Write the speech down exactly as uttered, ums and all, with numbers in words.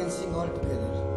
can sing all together.